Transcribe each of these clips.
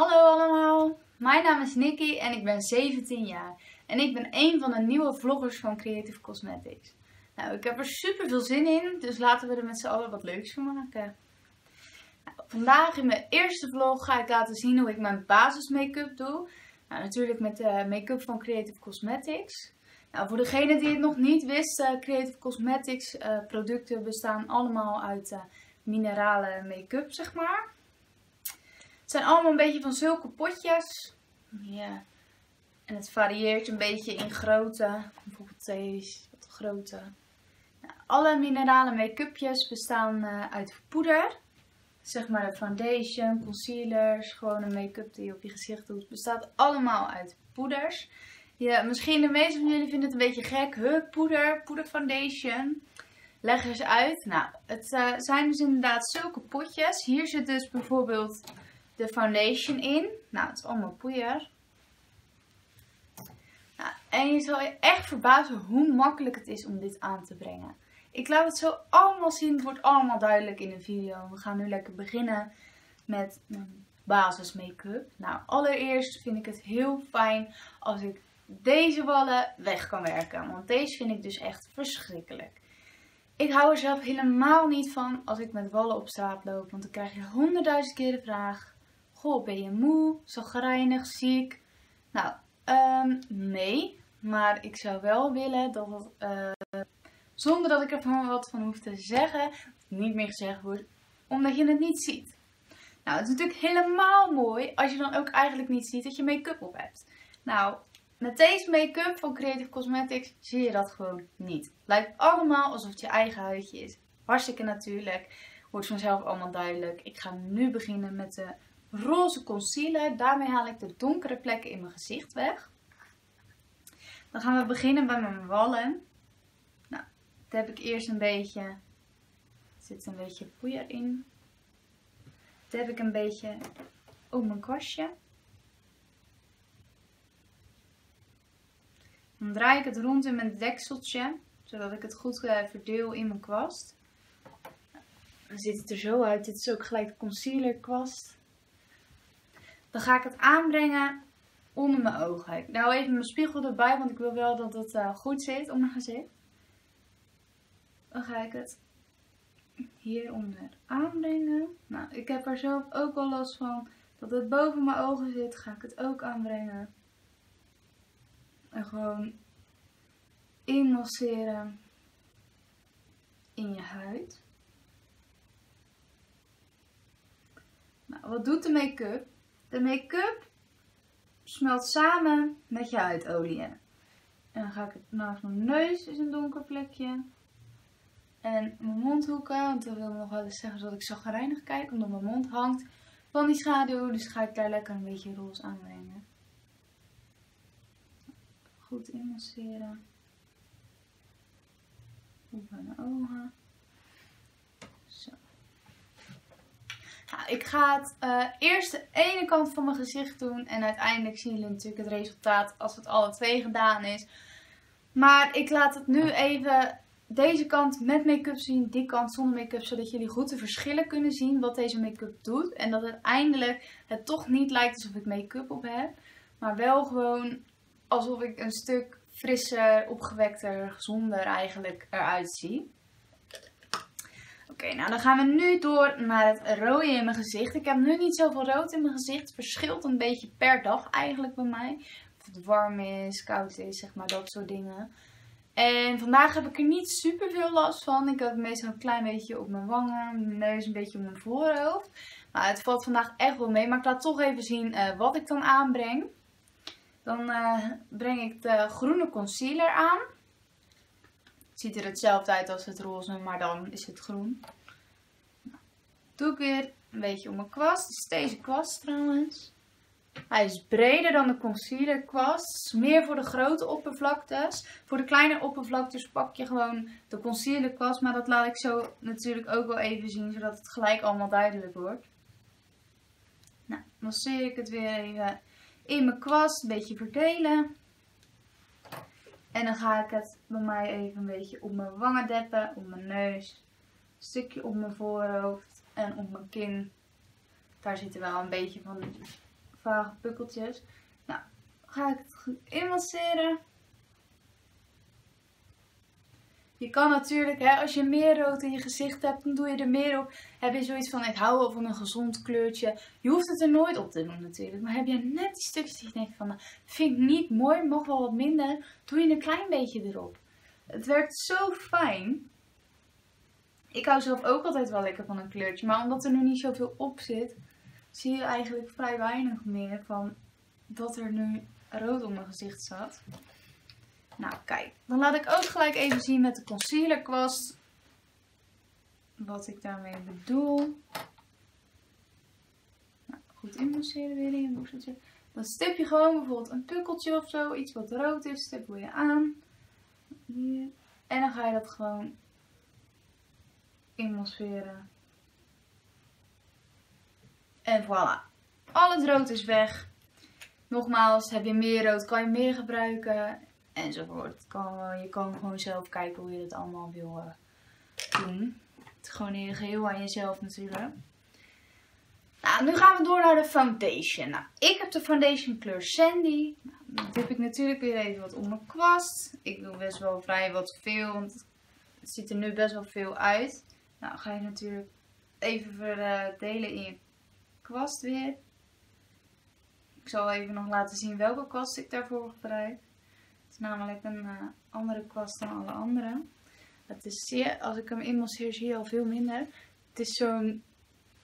Hallo allemaal, mijn naam is Nikki en ik ben 17 jaar. En ik ben een van de nieuwe vloggers van Creative Cosmetics. Nou, ik heb er super veel zin in, dus laten we er met z'n allen wat leuks van maken. Nou, vandaag in mijn eerste vlog ga ik laten zien hoe ik mijn basis make-up doe. Nou, natuurlijk met de make-up van Creative Cosmetics. Nou, voor degenen die het nog niet wisten, Creative Cosmetics producten bestaan allemaal uit mineralen make-up, zeg maar. Het zijn allemaal een beetje van zulke potjes. Ja. En het varieert een beetje in grootte. Bijvoorbeeld deze, wat grote. Nou, alle mineralen make-upjes bestaan uit poeder. Zeg maar de foundation, concealers, gewoon een make-up die je op je gezicht doet. Bestaat allemaal uit poeders. Ja, misschien de meeste van jullie vinden het een beetje gek. Poeder foundation. Leg eens uit. Nou, het zijn dus inderdaad zulke potjes. Hier zit dus bijvoorbeeld de foundation in. Nou, het is allemaal poeier. Nou, en je zal je echt verbazen hoe makkelijk het is om dit aan te brengen. Ik laat het zo allemaal zien. Het wordt allemaal duidelijk in de video. We gaan nu lekker beginnen met mijn basis make-up. Nou, allereerst vind ik het heel fijn als ik deze wallen weg kan werken. Want deze vind ik dus echt verschrikkelijk. Ik hou er zelf helemaal niet van als ik met wallen op straat loop. Want dan krijg je 100.000 keer de vraag. Goh, ben je moe, chagrijnig, ziek? Nou, nee. Maar ik zou wel willen dat het, zonder dat ik er van wat van hoef te zeggen, niet meer gezegd wordt, omdat je het niet ziet. Nou, het is natuurlijk helemaal mooi als je dan ook eigenlijk niet ziet dat je make-up op hebt. Nou, met deze make-up van Creative Cosmetics zie je dat gewoon niet. Lijkt allemaal alsof het je eigen huidje is. Hartstikke natuurlijk. Wordt vanzelf allemaal duidelijk. Ik ga nu beginnen met de roze concealer. Daarmee haal ik de donkere plekken in mijn gezicht weg. Dan gaan we beginnen bij mijn wallen. Nou, dat heb ik eerst een beetje. Er zit een beetje poeier in. Dat heb ik een beetje op mijn kwastje. Dan draai ik het rond in mijn dekseltje, zodat ik het goed verdeel in mijn kwast. Dan ziet het er zo uit. Dit is ook gelijk de concealerkwast. Dan ga ik het aanbrengen onder mijn ogen. Ik hou even mijn spiegel erbij, want ik wil wel dat het goed zit op mijn gezicht. Dan ga ik het hieronder aanbrengen. Nou, ik heb er zelf ook wel last van dat het boven mijn ogen zit. Ga ik het ook aanbrengen. En gewoon inmasseren in je huid. Nou, wat doet de make-up? De make-up smelt samen met je huidolie. En dan ga ik het naast mijn neus, is een donker plekje. En mijn mondhoeken, want dat wil nog wel eens zeggen dat ik chagrijnig kijk, omdat mijn mond hangt van die schaduw. Dus ga ik daar lekker een beetje roze aanbrengen. Goed inmasseren. Op mijn ogen. Zo. Nou, ik ga het eerst de ene kant van mijn gezicht doen. En uiteindelijk zien jullie natuurlijk het resultaat als het alle twee gedaan is. Maar ik laat het nu even deze kant met make-up zien. Die kant zonder make-up. Zodat jullie goed de verschillen kunnen zien wat deze make-up doet. En dat uiteindelijk het toch niet lijkt alsof ik make-up op heb. Maar wel gewoon alsof ik een stuk frisser, opgewekter, gezonder eigenlijk eruit zie. Oké, nou dan gaan we nu door naar het rode in mijn gezicht. Ik heb nu niet zoveel rood in mijn gezicht. Het verschilt een beetje per dag eigenlijk bij mij. Of het warm is, koud is, zeg maar, dat soort dingen. En vandaag heb ik er niet super veel last van. Ik heb meestal een klein beetje op mijn wangen, mijn neus, een beetje op mijn voorhoofd. Maar het valt vandaag echt wel mee. Maar ik laat toch even zien wat ik dan aanbreng. Dan breng ik de groene concealer aan. Het ziet er hetzelfde uit als het roze, maar dan is het groen. Nou, doe ik weer een beetje op mijn kwast. Het is deze kwast trouwens. Hij is breder dan de concealerkwast. Meer voor de grote oppervlaktes. Voor de kleine oppervlaktes pak je gewoon de concealerkwast. Maar dat laat ik zo natuurlijk ook wel even zien, zodat het gelijk allemaal duidelijk wordt. Nou, masseer ik het weer even in mijn kwast, een beetje verdelen. En dan ga ik het bij mij even een beetje op mijn wangen deppen, op mijn neus, een stukje op mijn voorhoofd en op mijn kin. Daar zitten wel een beetje van vage pukkeltjes. Nou, ga ik het goed inmasseren. Je kan natuurlijk, hè, als je meer rood in je gezicht hebt, dan doe je er meer op. Heb je zoiets van, ik hou van een gezond kleurtje. Je hoeft het er nooit op te doen natuurlijk. Maar heb je net die stukjes die je denkt van, nou, vind ik niet mooi, mag wel wat minder. Doe je een klein beetje erop. Het werkt zo fijn. Ik hou zelf ook altijd wel lekker van een kleurtje. Maar omdat er nu niet zoveel op zit, zie je eigenlijk vrij weinig meer van dat er nu rood op mijn gezicht zat. Nou, kijk. Dan laat ik ook gelijk even zien met de concealerkwast wat ik daarmee bedoel. Nou, goed inmasseren weer in je boekseltje. Dan stip je gewoon bijvoorbeeld een pukkeltje of zo. Iets wat rood is, stippel je aan. Hier. En dan ga je dat gewoon inmasseren. En voilà. Al het rood is weg. Nogmaals, heb je meer rood, kan je meer gebruiken. Enzovoort. Je kan gewoon zelf kijken hoe je dat allemaal wil doen. Het is gewoon in je geheel aan jezelf natuurlijk. Nou, nu gaan we door naar de foundation. Nou, ik heb de foundation kleur Sandy. Nou, dan dip ik natuurlijk weer even wat op mijn kwast. Ik doe best wel vrij wat veel, want het ziet er nu best wel veel uit. Nou, ga je natuurlijk even verdelen in je kwast weer. Ik zal even nog laten zien welke kwast ik daarvoor gebruik. Het is namelijk een andere kwast dan alle andere. Het is zeer, als ik hem inmasseer zie je al veel minder. Het is zo'n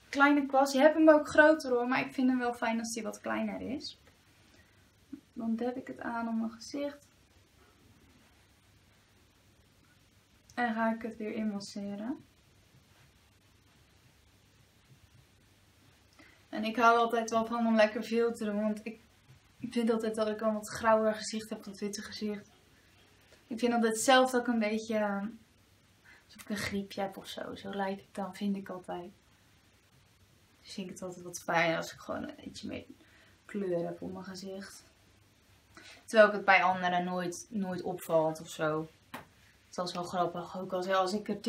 kleine kwast. Je hebt hem ook groter hoor, maar ik vind hem wel fijn als die wat kleiner is. Dan dab ik het aan op mijn gezicht. En ga ik het weer inmasseren. En ik hou altijd wel van om lekker veel te doen, want ik vind altijd dat ik al wat grauwer gezicht heb, dat witte gezicht. Ik vind altijd zelf dat ik een beetje, alsof ik een griepje heb of zo. Zo lijkt het dan, vind ik altijd. Dus vind ik het altijd wat fijn als ik gewoon een beetje meer kleur heb op mijn gezicht. Terwijl ik het bij anderen nooit opvalt of zo. Dat is wel grappig. Ook als ik er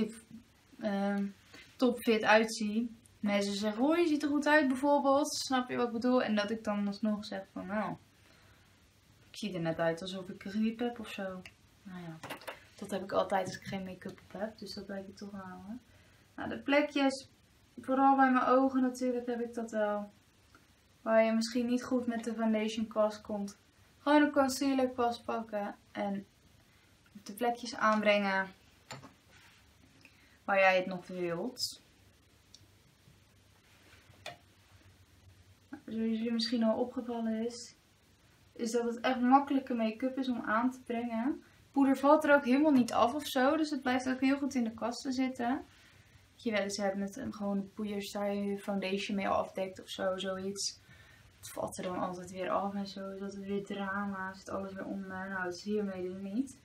topfit uitzie. Mensen zeggen, oh je ziet er goed uit bijvoorbeeld, snap je wat ik bedoel? En dat ik dan alsnog zeg van, nou, ik zie er net uit alsof ik een griep heb of zo. Nou ja, dat heb ik altijd als ik geen make-up op heb, dus dat blijf ik toch houden. Nou, de plekjes, vooral bij mijn ogen natuurlijk heb ik dat wel. Waar je misschien niet goed met de foundation kwast komt. Gewoon een concealer kwast pakken en de plekjes aanbrengen waar jij het nog wilt. Zoals je misschien al opgevallen is, is dat het echt makkelijke make-up is om aan te brengen. Poeder valt er ook helemaal niet af of zo, dus het blijft ook heel goed in de kwasten zitten. Je wel eens hebt met een gewone poeiers daar je foundation mee afdekt of zo, zoiets. Het valt er dan altijd weer af en zo, is dat het weer drama, zit alles weer onder. Nou, dat is hiermee dus niet.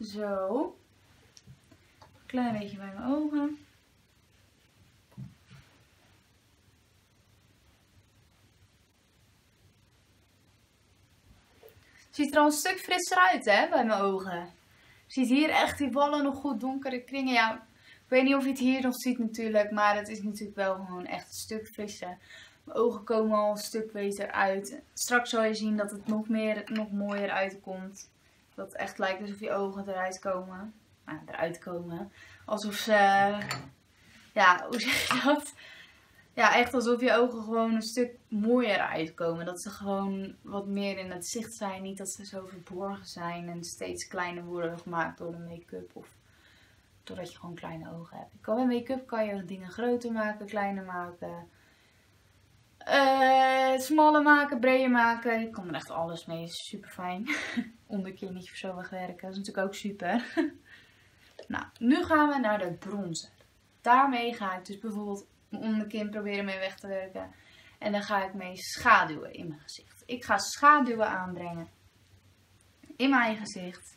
Zo. Klein beetje bij mijn ogen. Ziet er al een stuk frisser uit hè, bij mijn ogen. Ziet hier echt die ballen nog goed donkere kringen. Ja, ik weet niet of je het hier nog ziet natuurlijk, maar het is natuurlijk wel gewoon echt een stuk frisser. Mijn ogen komen al een stuk beter uit. Straks zal je zien dat het nog mooier uitkomt. Dat het echt lijkt alsof je ogen eruit komen. Eruit komen. Alsof ze, ja, hoe zeg je dat? Ja, echt alsof je ogen gewoon een stuk mooier uitkomen. Dat ze gewoon wat meer in het zicht zijn. Niet dat ze zo verborgen zijn en steeds kleiner worden gemaakt door de make-up. Of doordat je gewoon kleine ogen hebt. Bij make-up kan je dingen groter maken, kleiner maken. Smaller maken, breder maken. Ik kan er echt alles mee. Is super fijn. Onderkinnetje of zo wegwerken. Dat is natuurlijk ook super. Nou, nu gaan we naar de bronzer. Daarmee ga ik dus bijvoorbeeld mijn onderkin proberen mee weg te werken. En dan ga ik mee schaduwen in mijn gezicht. Ik ga schaduwen aanbrengen in mijn gezicht.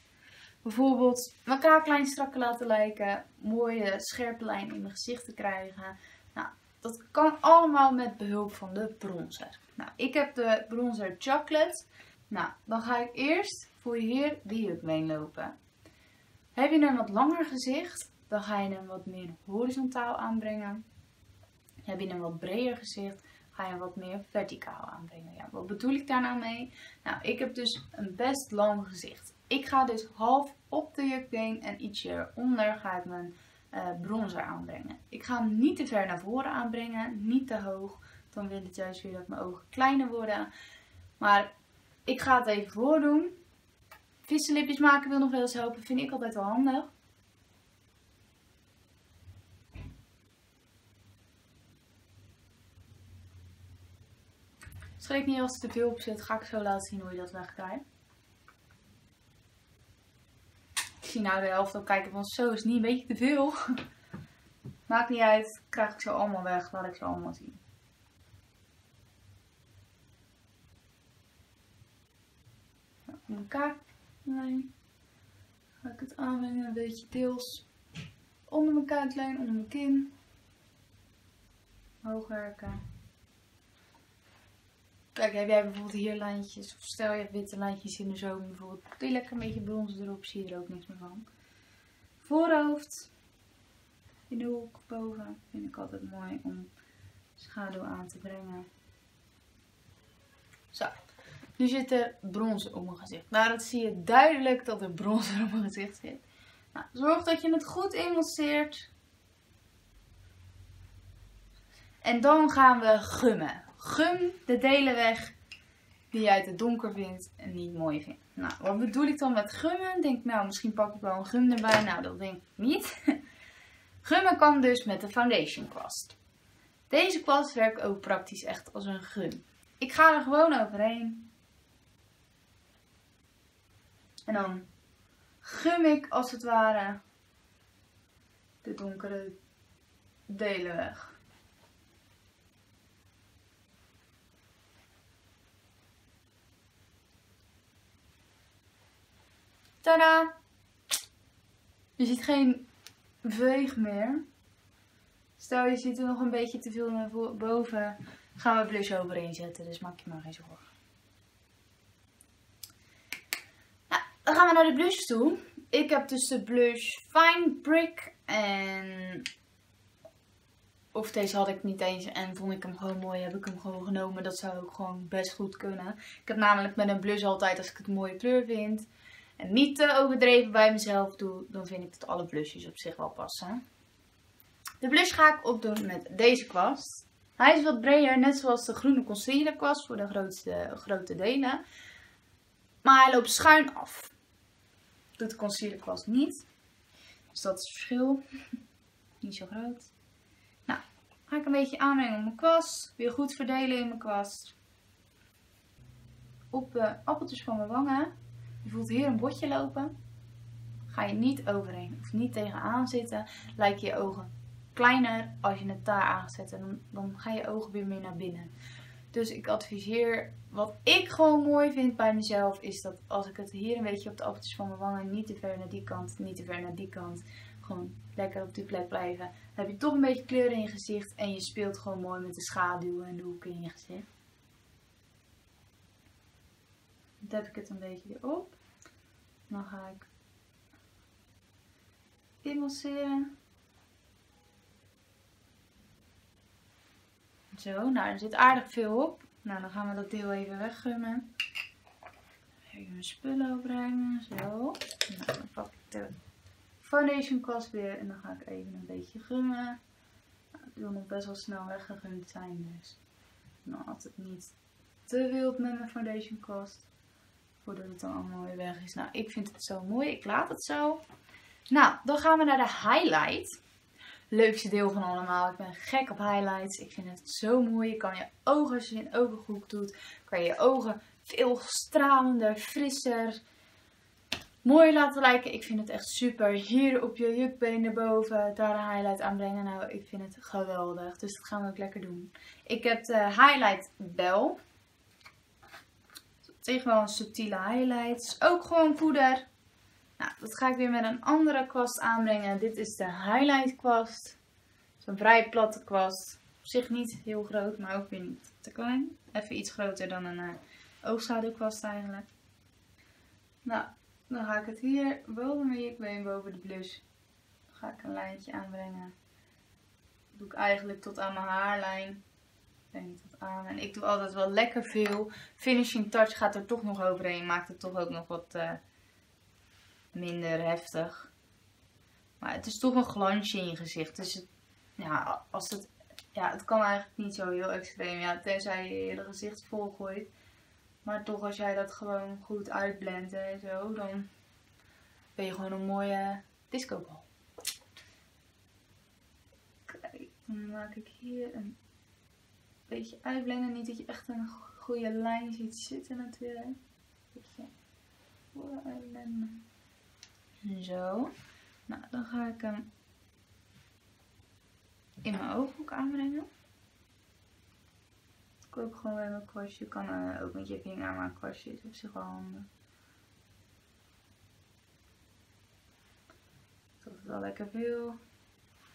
Bijvoorbeeld mijn kaaklijn strakker laten lijken. Mooie scherpe lijn in mijn gezicht te krijgen. Nou, dat kan allemaal met behulp van de bronzer. Nou, ik heb de bronzer Chocolate. Nou, dan ga ik eerst voor hier de jukbeen lopen. Heb je een wat langer gezicht, Dan ga je hem wat meer horizontaal aanbrengen. Heb je een wat breder gezicht, ga je hem wat meer verticaal aanbrengen. Ja, wat bedoel ik daar nou mee? Nou, ik heb dus een best lang gezicht. Ik ga dus half op de jukbeen en ietsje eronder ga ik mijn bronzer aanbrengen. Ik ga hem niet te ver naar voren aanbrengen, niet te hoog. Dan wil het juist weer dat mijn ogen kleiner worden. Maar ik ga het even voordoen. Vissenlipjes maken wil nog wel eens helpen, vind ik altijd wel handig. Schrik niet als het te veel op zit, ga ik zo laten zien hoe je dat wegkrijgt. Ik zie nou de helft al kijken van zo is het niet een beetje te veel. Maakt niet uit, krijg ik ze allemaal weg, laat ik ze allemaal zien. Om elkaar. Nee. Ga ik het aanbrengen een beetje deels onder mijn kuitlijn, onder mijn kin. Hoog werken. Kijk, heb jij bijvoorbeeld hier lijntjes, of stel je hebt witte lijntjes in de zomer bijvoorbeeld. Doe lekker een beetje bronzen erop, zie je er ook niks meer van. Voorhoofd. In de hoek boven vind ik altijd mooi om schaduw aan te brengen. Zo. Nu zit er bronzer op mijn gezicht. Nou, dat zie je duidelijk dat er bronzer op mijn gezicht zit. Nou, zorg dat je het goed inmasseert. En dan gaan we gummen. Gum de delen weg die je uit het donker vindt en niet mooi vindt. Nou, wat bedoel ik dan met gummen? Denk nou, misschien pak ik wel een gum erbij. Nou, dat denk ik niet. Gummen kan dus met de foundation kwast. Deze kwast werkt ook praktisch echt als een gum. Ik ga er gewoon overheen. En dan gum ik als het ware de donkere delen weg. Tada! Je ziet geen veeg meer. Stel je ziet er nog een beetje te veel naar boven. Gaan we blush overheen zetten, dus maak je maar geen zorgen. Nou, dan gaan we naar de blushes toe. Ik heb dus de blush Fine Brick en... Of deze had ik niet eens en vond ik hem gewoon mooi, heb ik hem gewoon genomen. Dat zou ook gewoon best goed kunnen. Ik heb namelijk met een blush altijd, als ik het een mooie kleur vind... En niet te overdreven bij mezelf doe, dan vind ik dat alle blushes op zich wel passen. De blush ga ik opdoen met deze kwast. Hij is wat breder, net zoals de groene concealer kwast voor de grote delen. Maar hij loopt schuin af. Doet de concealer kwast niet. Dus dat is het verschil. Niet zo groot. Nou, ga ik een beetje aanbrengen op mijn kwast. Weer goed verdelen in mijn kwast. Op de appeltjes van mijn wangen. Je voelt hier een botje lopen. Ga je niet overheen of niet tegenaan zitten. Lijken je ogen kleiner als je het daar aan zet. Dan gaan je ogen weer meer naar binnen. Dus ik adviseer, wat ik gewoon mooi vind bij mezelf, is dat als ik het hier een beetje op de afjes van mijn wangen, niet te ver naar die kant, niet te ver naar die kant. Gewoon lekker op die plek blijven. Dan heb je toch een beetje kleur in je gezicht en je speelt gewoon mooi met de schaduwen en de hoeken in je gezicht. Dan heb ik het een beetje erop. Dan ga ik inmasseren. Zo, nou er zit aardig veel op. Nou, dan gaan we dat deel even weggummen. Even mijn spullen opruimen. Zo. Nou, dan pak ik de foundation kwast weer en dan ga ik even een beetje gummen. Nou, ik wil nog best wel snel weggegumd zijn, dus nou, altijd niet te wild met mijn foundation kwast. Voordat het dan allemaal weer weg is. Nou, ik vind het zo mooi. Ik laat het zo. Nou, dan gaan we naar de highlight. Leukste deel van allemaal. Ik ben gek op highlights. Ik vind het zo mooi. Je kan je ogen, als je een ogengroep doet, kan je je ogen veel stralender, frisser, mooi laten lijken. Ik vind het echt super. Hier op je jukbeen erboven, daar een highlight aanbrengen. Nou, ik vind het geweldig. Dus dat gaan we ook lekker doen. Ik heb de highlight bel. Echt wel een subtiele highlight. Ook gewoon poeder. Nou, dat ga ik weer met een andere kwast aanbrengen. Dit is de highlight kwast. Zo'n vrij platte kwast. Op zich niet heel groot, maar ook weer niet te klein. Even iets groter dan een oogschaduwkwast eigenlijk. Nou, dan ga ik het hier boven mijn jukbeen, boven de blush ga ik een lijntje aanbrengen. Dat doe ik eigenlijk tot aan mijn haarlijn. Breng ik dat aan. En ik doe altijd wel lekker veel. Finishing touch gaat er toch nog overheen. Maakt het toch ook nog wat minder heftig. Maar het is toch een glansje in je gezicht. Dus het, ja, als het, ja, het kan eigenlijk niet zo heel extreem. Ja, tenzij je je hele gezicht vol gooit. Maar toch, als jij dat gewoon goed uitblendt en zo, dan ben je gewoon een mooie discobal. Kijk, dan maak ik hier een beetje uitblenden. Niet dat je echt een goede lijn ziet zitten natuurlijk. Een beetje voor uitblenden. Zo. Nou, dan ga ik hem in mijn ooghoek aanbrengen. Ik koop gewoon bij mijn kwastje. Je kan ook met je vinger, maar een kwastje is op zich wel handig. Dat is wel lekker veel.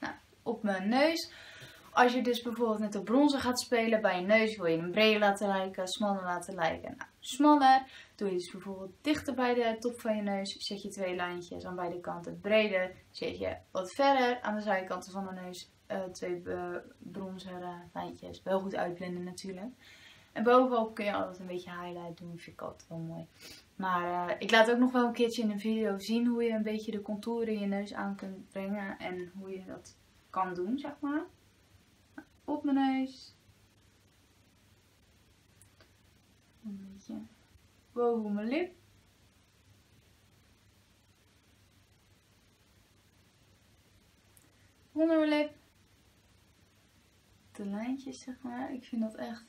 Nou, op mijn neus. Als je dus bijvoorbeeld net op bronzen gaat spelen, bij je neus wil je hem breder laten lijken, smaller laten lijken. Nou, smaller doe je dus bijvoorbeeld dichter bij de top van je neus, zet je twee lijntjes aan beide kanten. Breder zet je wat verder aan de zijkanten van de neus, twee bronzen lijntjes. Wel goed uitblenden natuurlijk. En bovenop kun je altijd een beetje highlight doen, vind ik altijd wel mooi. Maar ik laat ook nog wel een keertje in een video zien hoe je een beetje de contouren in je neus aan kunt brengen en hoe je dat kan doen, zeg maar. Op mijn neus. Een beetje boven mijn lip. Onder mijn lip. De lijntjes, zeg maar. Ik vind dat echt.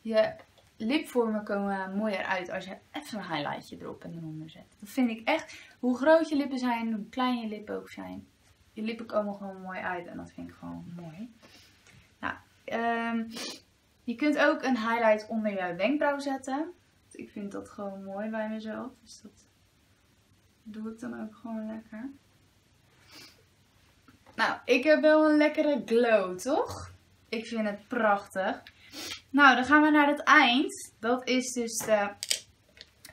Je lipvormen komen mooier uit als je even een highlightje erop en eronder zet. Dat vind ik echt. Hoe groot je lippen zijn, hoe klein je lippen ook zijn. Je lippen komen gewoon mooi uit en dat vind ik gewoon mooi. Nou, je kunt ook een highlight onder je wenkbrauw zetten. Ik vind dat gewoon mooi bij mezelf. Dus dat doe ik dan ook gewoon lekker. Nou, ik heb wel een lekkere glow, toch? Ik vind het prachtig. Nou, dan gaan we naar het eind. Dat is dus de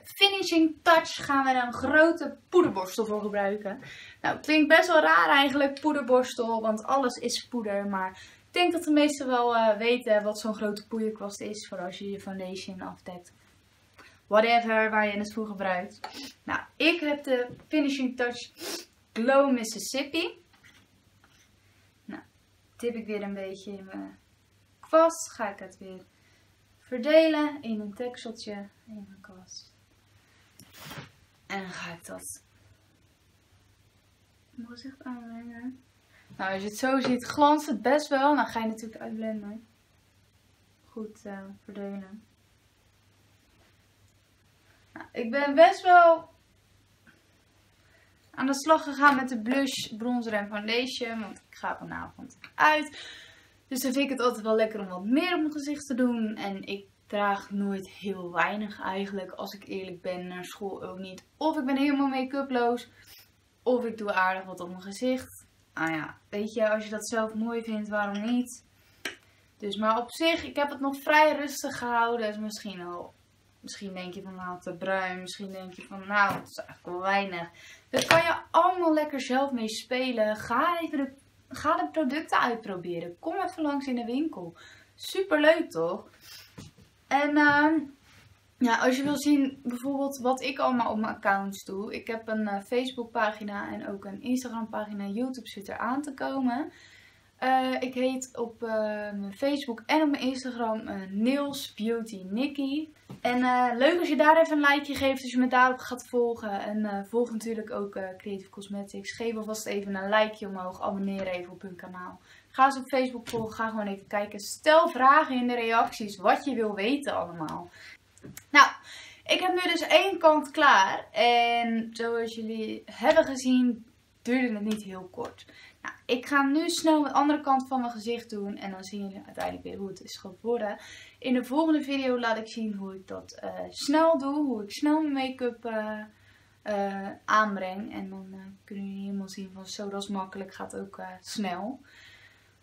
finishing touch. Gaan we een grote poederborstel voor gebruiken. Nou, het klinkt best wel raar eigenlijk, poederborstel. Want alles is poeder, maar... Ik denk dat de meesten wel weten wat zo'n grote poederkwast is. Voor als je je foundation afdekt. Whatever, waar je het voor gebruikt. Nou, ik heb de Finishing Touch Glow Mississippi. Nou, tip ik weer een beetje in mijn kwast. Ga ik het weer verdelen in een tekseltje in mijn kwast. En dan ga ik dat op mijn gezicht aanbrengen. Nou, als je het zo ziet, glanst het best wel. Nou, ga je natuurlijk uitblenden. Goed verdelen. Nou, ik ben best wel aan de slag gegaan met de blush, bronzer en foundation. Want ik ga vanavond uit. Dus dan vind ik het altijd wel lekker om wat meer op mijn gezicht te doen. En ik draag nooit heel weinig eigenlijk. Als ik eerlijk ben, naar school ook niet. Of ik ben helemaal make-uploos. Of ik doe aardig wat op mijn gezicht. Nou ja, weet je, als je dat zelf mooi vindt, waarom niet? Dus, maar op zich, ik heb het nog vrij rustig gehouden. Dus misschien al, misschien denk je van nou te bruin, misschien denk je van nou, het is eigenlijk wel weinig. Daar kan je allemaal lekker zelf mee spelen. Ga even ga de producten uitproberen. Kom even langs in de winkel. Superleuk toch? En ja, als je wil zien bijvoorbeeld wat ik allemaal op mijn accounts doe. Ik heb een Facebook pagina en ook een Instagram pagina. YouTube zit er aan te komen. Ik heet op mijn Facebook en op mijn Instagram Nails Beauty Nikki. En leuk als je daar even een likeje geeft als je me daarop gaat volgen. En volg natuurlijk ook Creative Cosmetics. Geef alvast even een likeje omhoog. Abonneer even op hun kanaal. Ga ze op Facebook volgen. Ga gewoon even kijken. Stel vragen in de reacties wat je wil weten allemaal. Nou, ik heb nu dus één kant klaar en zoals jullie hebben gezien duurde het niet heel kort. Nou, ik ga nu snel de andere kant van mijn gezicht doen en dan zien jullie uiteindelijk weer hoe het is geworden. In de volgende video laat ik zien hoe ik dat snel doe, hoe ik snel mijn make-up aanbreng. En dan kunnen jullie helemaal zien van zo, dat is makkelijk, gaat ook snel.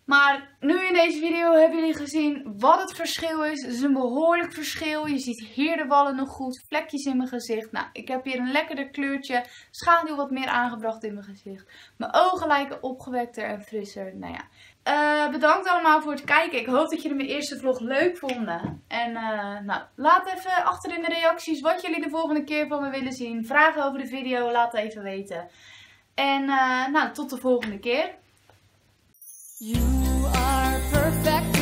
Maar nu in deze video hebben jullie gezien wat het verschil is. Het is een behoorlijk verschil. Je ziet hier de wallen nog goed. Vlekjes in mijn gezicht. Nou, ik heb hier een lekkerder kleurtje. Schaduw wat meer aangebracht in mijn gezicht. Mijn ogen lijken opgewekter en frisser. Nou ja. Bedankt allemaal voor het kijken. Ik hoop dat jullie mijn eerste vlog leuk vonden. En nou, laat even achter in de reacties wat jullie de volgende keer van me willen zien. Vragen over de video, laat even weten. En nou, tot de volgende keer. You are perfect.